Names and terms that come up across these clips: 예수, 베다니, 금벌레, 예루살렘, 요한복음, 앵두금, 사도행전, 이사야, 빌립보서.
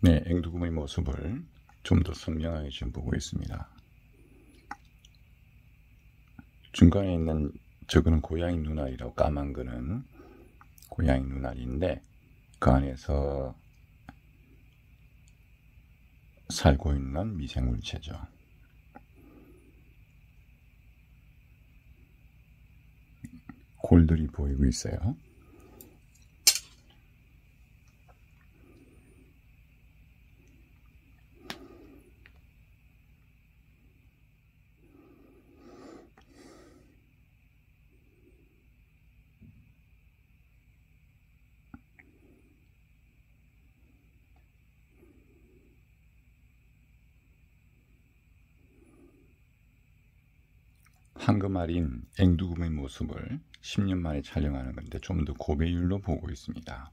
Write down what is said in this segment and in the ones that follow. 네, 앵두금의 모습을 좀 더 선명하게 지금 보고 있습니다. 중간에 있는 저거는 고양이 눈알이라고, 까만 거는 고양이 눈알인데 그 안에서 살고 있는 미생물체죠. 골들이 보이고 있어요. 황금알인 앵두금의 모습을 10년 만에 촬영하는 건데 좀 더 고배율로 보고 있습니다.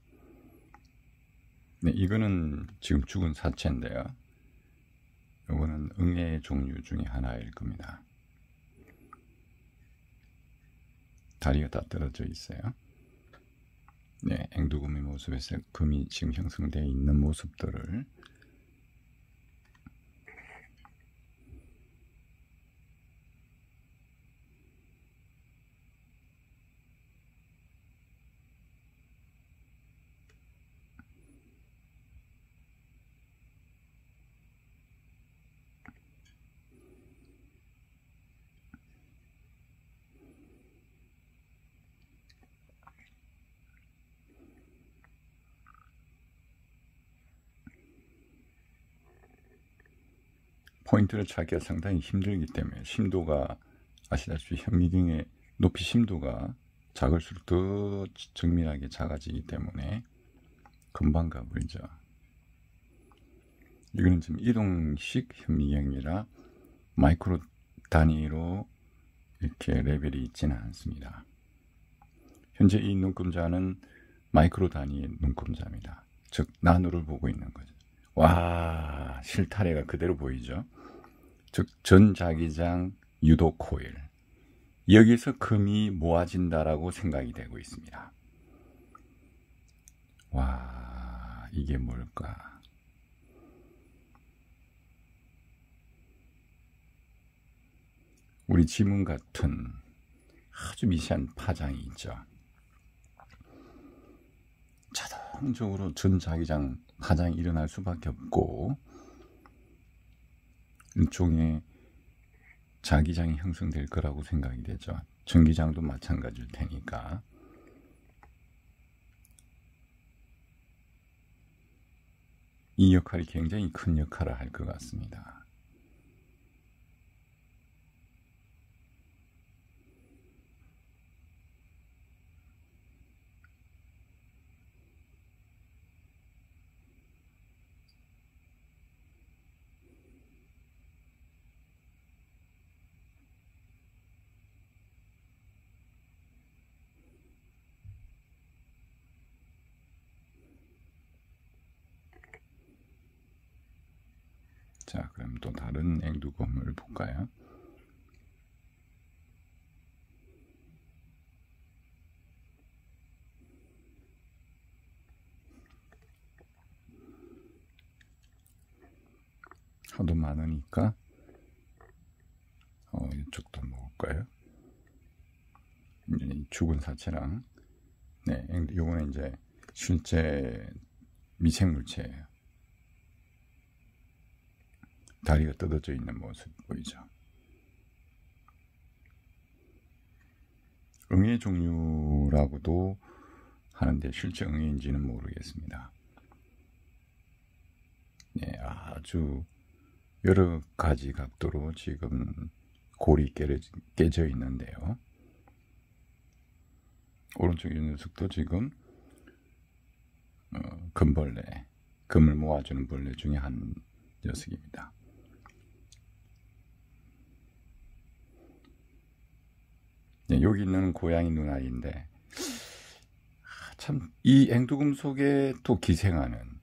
네, 이거는 지금 죽은 사체인데요. 이거는 응애 종류 중에 하나일 겁니다. 다리가 다 떨어져 있어요. 네, 앵두금의 모습에서 금이 지금 형성되어 있는 모습들을 포인트를 찾기가 상당히 힘들기 때문에 심도가 아시다시피 현미경의 높이 심도가 작을수록 더 정밀하게 작아지기 때문에 금방 가버리죠. 이거는 지금 이동식 현미경이라 마이크로 단위로 이렇게 레벨이 있지는 않습니다. 현재 이 눈금자는 마이크로 단위의 눈금자입니다. 즉 나노를 보고 있는 거죠. 와, 실타래가 그대로 보이죠. 즉 전자기장 유도 코일, 여기서 금이 모아진다라고 생각이 되고 있습니다. 와, 이게 뭘까? 우리 지문 같은 아주 미세한 파장이 있죠. 자동적으로 전자기장 파장이 일어날 수밖에 없고 일종의 자기장이 형성될 거라고 생각이 되죠. 전기장도 마찬가지일 테니까. 이 역할이 굉장히 큰 역할을 할 것 같습니다. 자, 그럼 또 다른 앵두금을 볼까요? 하도 많으니까 이쪽도 먹을까요? 죽은 사체랑, 네, 요거는 이제 실제 미생물체예요. 다리가 뜯어져 있는 모습 보이죠. 응애 종류라고도 하는데 실제 응애인지는 모르겠습니다. 네, 아주 여러 가지 각도로 지금 골이 깨져 있는데요. 오른쪽 이 녀석도 지금 금벌레, 금을 모아주는 벌레 중에 한 녀석입니다. 네, 여기 있는 고양이 눈알인데 참 이 앵두금 속에 또 기생하는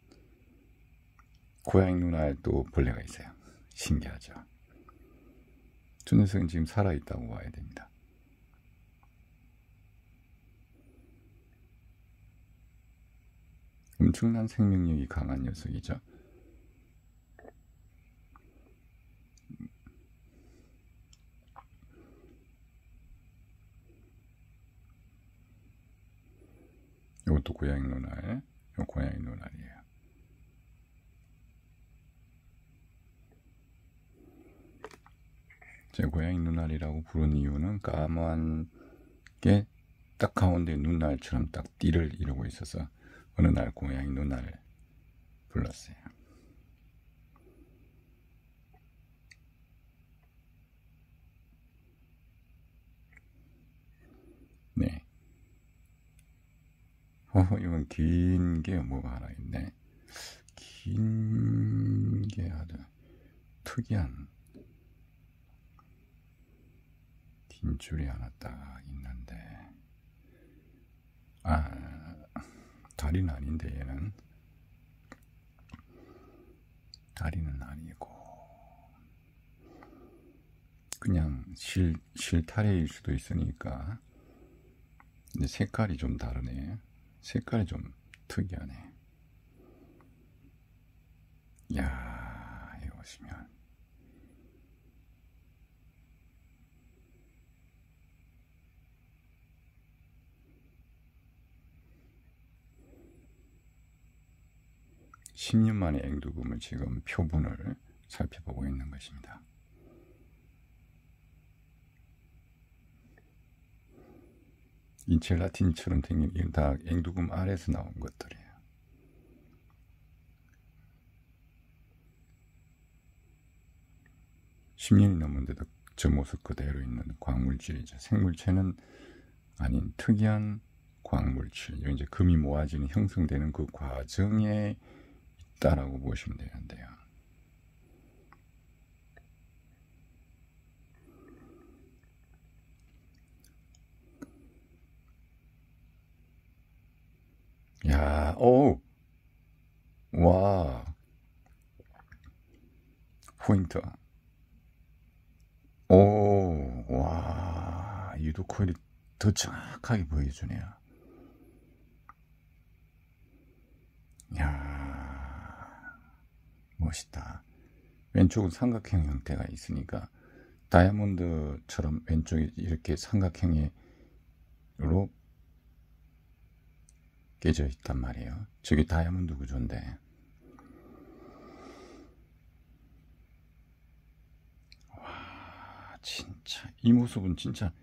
고양이 눈알 또 벌레가 있어요. 신기하죠. 저 녀석은 지금 살아있다고 봐야 됩니다. 엄청난 생명력이 강한 녀석이죠. 이것도 고양이 눈알, 이거 고양이 눈알이에요. 제 고양이 눈알이라고 부른 이유는 까만 게 딱 가운데 눈알처럼 딱 띠를 이루고 있어서 어느 날 고양이 눈알을 불렀어요. 네. 이건 긴 게 뭐가 하나 있네. 긴 게 아주 특이한 긴 줄이 하나 딱 있는데, 다리는 아닌데, 얘는 다리는 아니고 그냥 실타래일 수도 있으니까. 근데 색깔이 좀 다르네. 색깔이 좀 특이하네. 이야, 이거 보시면 (10년) 만에 앵두금을 지금 표본을 살펴보고 있는 것입니다. 이 젤라틴처럼 생긴 이건 다 앵두금 알에서 나온 것들이에요. (10년이) 넘은데도 저 모습 그대로 있는 광물질이죠. 생물체는 아닌 특이한 광물질, 이제 금이 모아지는 형성되는 그 과정에 라고 보시면 되는데요. 야, 오, 와, 포인트. 오, 와, 유도 코일이 더 정확하게 보여주네요. 야. 멋있다. 왼쪽은 삼각형 형태가 있으니까 다이아몬드처럼 왼쪽이 이렇게 삼각형으로 깨져 있단 말이에요. 저게 다이아몬드 구조인데, 와, 진짜 이 모습은 진짜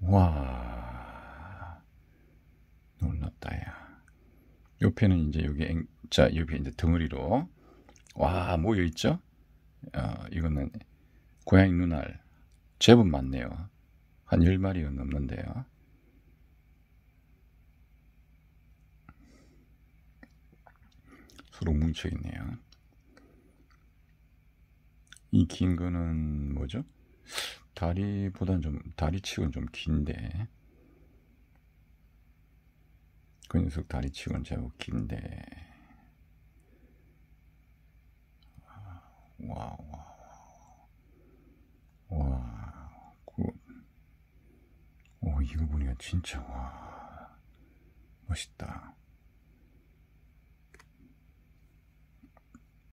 와 놀랍다. 야, 옆에는 이제 여기 옆에 이제 덩어리로 와 모여있죠? 이거는 고양이 눈알 제법 많네요. 한 10마리가 넘는데요. 서로 뭉쳐있네요. 이 긴 거는 뭐죠? 다리보단 좀, 다리치고는 좀 긴데, 그 녀석 다리치고는 제법 긴데, 이거 보니까 진짜 와 멋있다.